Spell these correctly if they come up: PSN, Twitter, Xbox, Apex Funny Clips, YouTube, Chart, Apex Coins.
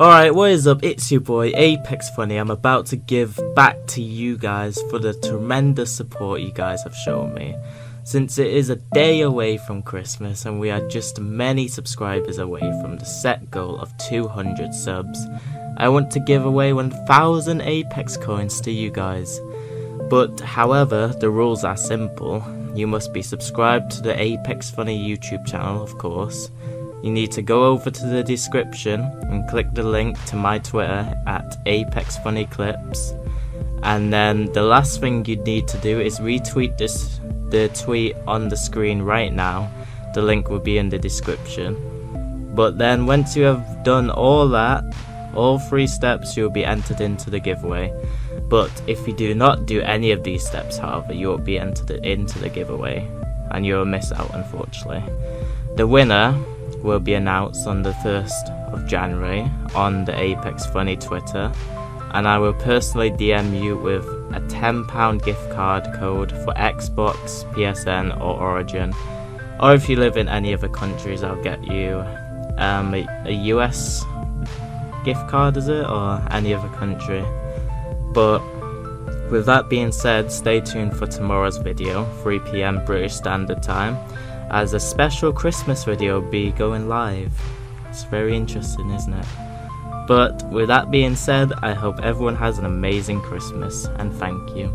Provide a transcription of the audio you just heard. Alright, what is up? It's your boy Apex Funny. I'm about to give back to you guys for the tremendous support you guys have shown me. Since it is a day away from Christmas and we are just many subscribers away from the set goal of 200 subs, I want to give away 1,000 Apex Coins to you guys. But however, the rules are simple. You must be subscribed to the Apex Funny YouTube channel, of course. You need to go over to the description and click the link to my Twitter at Apex Funny Clips, and then the last thing you'd need to do is retweet the tweet on the screen right now. The link will be in the description. But then once you have done all three steps, you'll be entered into the giveaway. But if you do not do any of these steps, however, you won't be entered into the giveaway and you'll miss out, unfortunately. The winner will be announced on the 1st of January on the Apex Funny Twitter, and I will personally DM you with a £10 gift card code for Xbox, PSN or Origin, or if you live in any other countries I'll get you a US gift card, is it, or any other country. But with that being said, stay tuned for tomorrow's video, 3 PM British Standard Time, as a special Christmas video be going live. It's very interesting, isn't it? But with that being said, I hope everyone has an amazing Christmas, and thank you.